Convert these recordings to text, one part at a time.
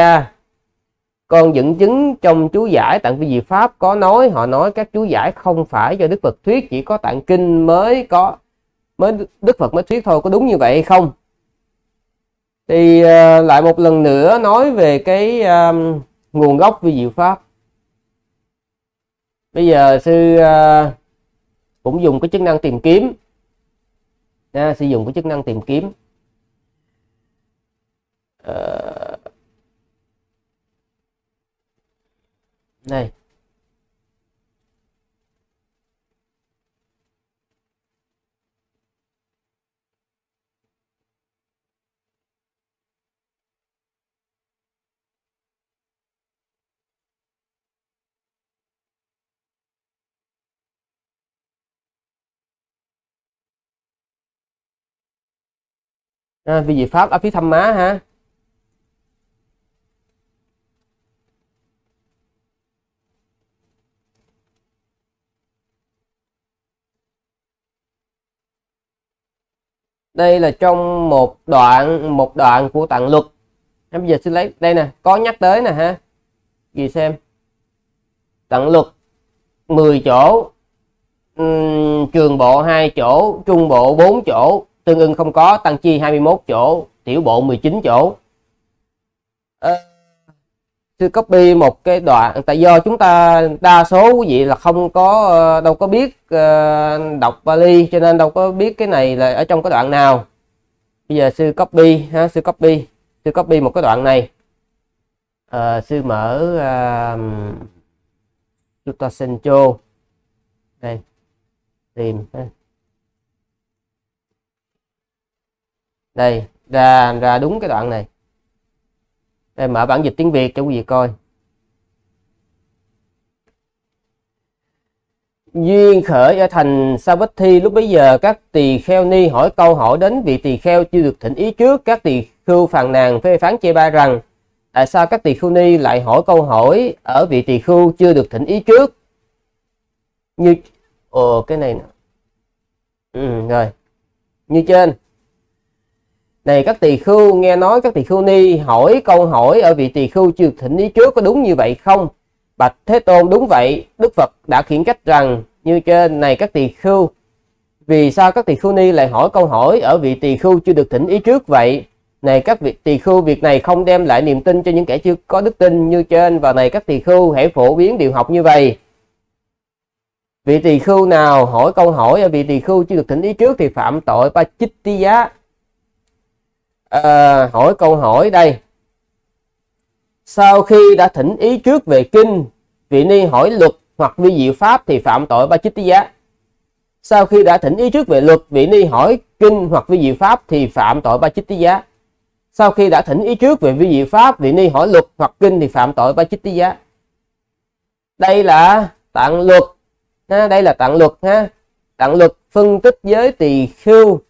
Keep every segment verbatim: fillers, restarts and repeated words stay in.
ra, con dẫn chứng trong chú giải Tạng Vi Diệu Pháp có nói, họ nói các chú giải không phải do Đức Phật thuyết, chỉ có Tạng Kinh mới có, mới Đức Phật mới thuyết thôi. Có đúng như vậy hay không? Thì uh, lại một lần nữa nói về cái uh, nguồn gốc Vi Diệu Pháp. Bây giờ sư uh, cũng dùng cái chức năng tìm kiếm, à, sử dụng cái chức năng tìm kiếm. Uh, này à, vì Pháp ở phía thăm má ha. Đây là trong một đoạn một đoạn của Tạng Luật. Em bây giờ xin lấy đây nè, có nhắc tới nè ha. Gì xem. Tạng Luật mười chỗ, uhm, Trường Bộ hai chỗ, Trung Bộ bốn chỗ, Tương Ưng không có, Tăng Chi hai mươi mốt chỗ, Tiểu Bộ mười chín chỗ. À, sư copy một cái đoạn, tại do chúng ta đa số quý vị là không có, đâu có biết uh, đọc Pali, cho nên đâu có biết cái này là ở trong cái đoạn nào. Bây giờ sư copy ha, sư copy sư copy một cái đoạn này. Uh, sư mở uh, Sutta Sencho đây tìm ha. Đây ra ra đúng cái đoạn này. Đây, mở bản dịch tiếng Việt cho quý vị coi. Duyên khởi ở thành Savatthi, lúc bấy giờ các tỳ kheo ni hỏi câu hỏi đến vị tỳ kheo chưa được thỉnh ý trước. Các tỳ khưu phàn nàn phê phán chê bai rằng tại sao các tỳ khưu ni lại hỏi câu hỏi ở vị tỳ khưu chưa được thỉnh ý trước. Như ồ cái này nè. Ừ, rồi. Như trên. Này các tỳ khưu, nghe nói các tỳ khưu ni hỏi câu hỏi ở vị tỳ khưu chưa thỉnh ý trước có đúng như vậy không? Bạch Thế Tôn, đúng vậy. Đức Phật đã khiển trách rằng như trên. Này các tỳ khưu, vì sao các tỳ khưu ni lại hỏi câu hỏi ở vị tỳ khưu chưa được thỉnh ý trước vậy? Này các vị tỳ khưu, việc này không đem lại niềm tin cho những kẻ chưa có đức tin như trên. Và này các tỳ khưu, hãy phổ biến điều học như vậy. Vị tỳ khưu nào hỏi câu hỏi ở vị tỳ khưu chưa được thỉnh ý trước thì phạm tội Pachittiya. À, hỏi câu hỏi đây. Sau khi đã thỉnh ý trước về kinh, vị ni hỏi luật hoặc vi diệu pháp thì phạm tội Pachittiya. Sau khi đã thỉnh ý trước về luật, vị ni hỏi kinh hoặc vi diệu pháp thì phạm tội Pachittiya. Sau khi đã thỉnh ý trước về vi diệu pháp, vị ni hỏi luật hoặc kinh thì phạm tội Pachittiya. Đây là Tạng Luật ha, đây là Tạng Luật ha. Tạng Luật phân tích giới tỳ khưu,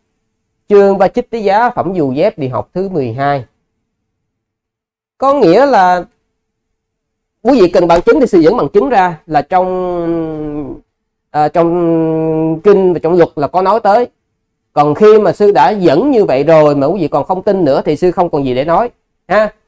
chương Pachittiya, phẩm dù dép, đi học thứ mười hai. Có nghĩa là quý vị cần bằng chứng thì sử dẫn bằng chứng ra là trong à, trong kinh và trong luật là có nói tới. Còn khi mà sư đã dẫn như vậy rồi mà quý vị còn không tin nữa thì sư không còn gì để nói ha.